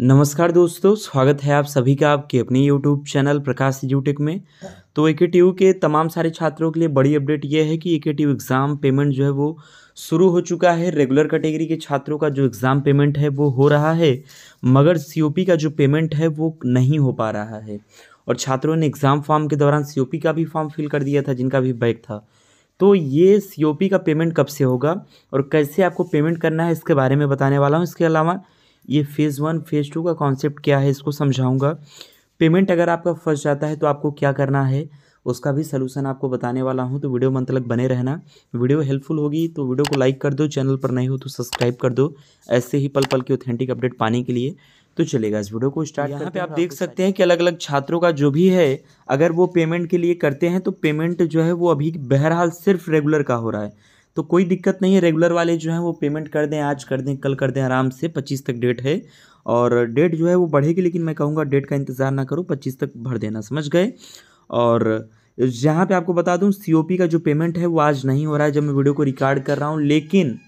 नमस्कार दोस्तों, स्वागत है आप सभी का आपके अपने YouTube चैनल प्रकाश एजुटेक में। तो AKTU के तमाम सारे छात्रों के लिए बड़ी अपडेट ये है कि AKTU एग्ज़ाम पेमेंट जो है वो शुरू हो चुका है। रेगुलर कैटेगरी के छात्रों का जो एग्ज़ाम पेमेंट है वो हो रहा है, मगर COP का जो पेमेंट है वो नहीं हो पा रहा है। और छात्रों ने एग्ज़ाम फॉर्म के दौरान COP का भी फॉर्म फिल कर दिया था, जिनका भी बैक था। तो ये COP का पेमेंट कब से होगा और कैसे आपको पेमेंट करना है, इसके बारे में बताने वाला हूँ। इसके अलावा ये फेज़ 1 फेज़ 2 का कॉन्सेप्ट क्या है, इसको समझाऊंगा। पेमेंट अगर आपका फंस जाता है तो आपको क्या करना है, उसका भी सलूशन आपको बताने वाला हूं। तो वीडियो में अंत तक बने रहना। वीडियो हेल्पफुल होगी तो वीडियो को लाइक कर दो, चैनल पर नए हो तो सब्सक्राइब कर दो, ऐसे ही पल पल की ऑथेंटिक अपडेट पाने के लिए। तो चलेगा, इस वीडियो को स्टार्ट। यहाँ पे आप देख सकते हैं कि अलग अलग छात्रों का जो भी है, अगर वो पेमेंट के लिए करते हैं तो पेमेंट जो है वो अभी बहरहाल सिर्फ रेगुलर का हो रहा है। तो कोई दिक्कत नहीं है, रेगुलर वाले जो हैं वो पेमेंट कर दें, आज कर दें, कल कर दें, आराम से। 25 तक डेट है और डेट जो है वो बढ़ेगी, लेकिन मैं कहूँगा डेट का इंतज़ार ना करो, 25 तक भर देना, समझ गए। और यहाँ पे आपको बता दूँ, COP का जो पेमेंट है वो आज नहीं हो रहा है जब मैं वीडियो को रिकॉर्ड कर रहा हूँ, लेकिन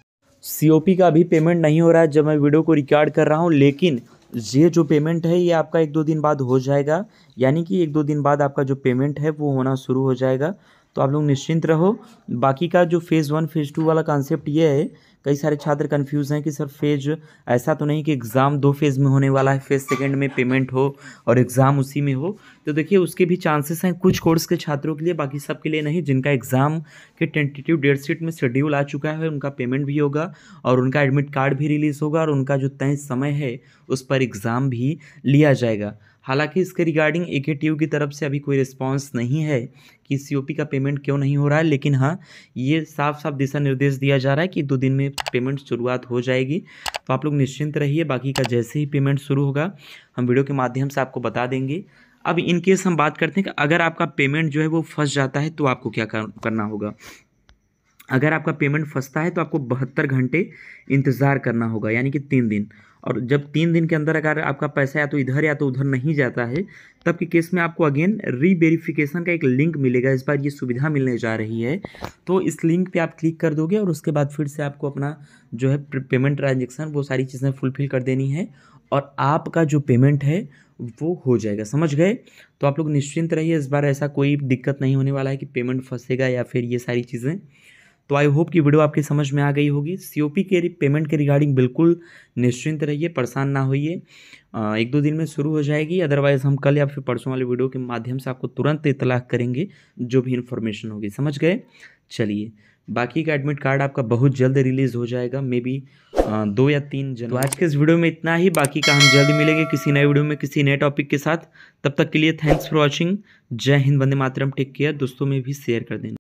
COP का अभी पेमेंट नहीं हो रहा है जब मैं वीडियो को रिकॉर्ड कर रहा हूँ, लेकिन ये जो पेमेंट है ये आपका 1-2 दिन बाद हो जाएगा। यानी कि 1-2 दिन बाद आपका जो पेमेंट है वो होना शुरू हो जाएगा। तो आप लोग निश्चिंत रहो। बाकी का जो फेज़ 1 फेज़ 2 वाला कॉन्सेप्ट ये है, कई सारे छात्र कंफ्यूज हैं कि सर फेज ऐसा तो नहीं कि एग्ज़ाम 2 फेज़ में होने वाला है, फेज़ 2 में पेमेंट हो और एग्ज़ाम उसी में हो। तो देखिए, उसके भी चांसेस हैं कुछ कोर्स के छात्रों के लिए, बाकी सब के लिए नहीं। जिनका एग्ज़ाम के टेंटेटिव डेट शीट में शेड्यूल आ चुका है उनका पेमेंट भी होगा और उनका एडमिट कार्ड भी रिलीज़ होगा और उनका जो तय समय है उस पर एग्ज़ाम भी लिया जाएगा। हालांकि इसके रिगार्डिंग AKTU की तरफ से अभी कोई रिस्पांस नहीं है कि COP का पेमेंट क्यों नहीं हो रहा है, लेकिन हाँ, ये साफ साफ दिशा निर्देश दिया जा रहा है कि 2 दिन में पेमेंट शुरुआत हो जाएगी। तो आप लोग निश्चिंत रहिए। बाकी का जैसे ही पेमेंट शुरू होगा हम वीडियो के माध्यम से आपको बता देंगे। अब इन केस हम बात करते हैं कि अगर आपका पेमेंट जो है वो फंस जाता है तो आपको क्या करना होगा। अगर आपका पेमेंट फंसता है तो आपको 72 घंटे इंतज़ार करना होगा, यानी कि 3 दिन। और जब 3 दिन के अंदर अगर आपका पैसा या तो इधर या तो उधर नहीं जाता है, तब के केस में आपको अगेन रीवेरिफिकेशन का एक लिंक मिलेगा। इस बार ये सुविधा मिलने जा रही है। तो इस लिंक पे आप क्लिक कर दोगे और उसके बाद फिर से आपको अपना जो है पेमेंट ट्रांजेक्शन वो सारी चीज़ें फुलफ़िल कर देनी है और आपका जो पेमेंट है वो हो जाएगा, समझ गए। तो आप लोग निश्चिंत रहिए, इस बार ऐसा कोई दिक्कत नहीं होने वाला है कि पेमेंट फंसेगा या फिर ये सारी चीज़ें। तो आई होप कि वीडियो आपके समझ में आ गई होगी। COP के पेमेंट के रिगार्डिंग बिल्कुल निश्चिंत रहिए, परेशान ना होइए। 1-2 दिन में शुरू हो जाएगी। अदरवाइज़ हम कल या फिर परसों वाले वीडियो के माध्यम से आपको तुरंत इतलाह करेंगे जो भी इन्फॉर्मेशन होगी, समझ गए। चलिए, बाकी का एडमिट कार्ड आपका बहुत जल्द रिलीज़ हो जाएगा, मे बी 2 या 3 जनवरी। तो आज के इस वीडियो में इतना ही। बाकी का हम जल्द मिलेंगे किसी नए वीडियो में, किसी नए टॉपिक के साथ। तब तक के लिए थैंक्स फॉर वॉचिंग। जय हिंद, वंदे मातरम, टेक केयर। दोस्तों में भी शेयर कर देना।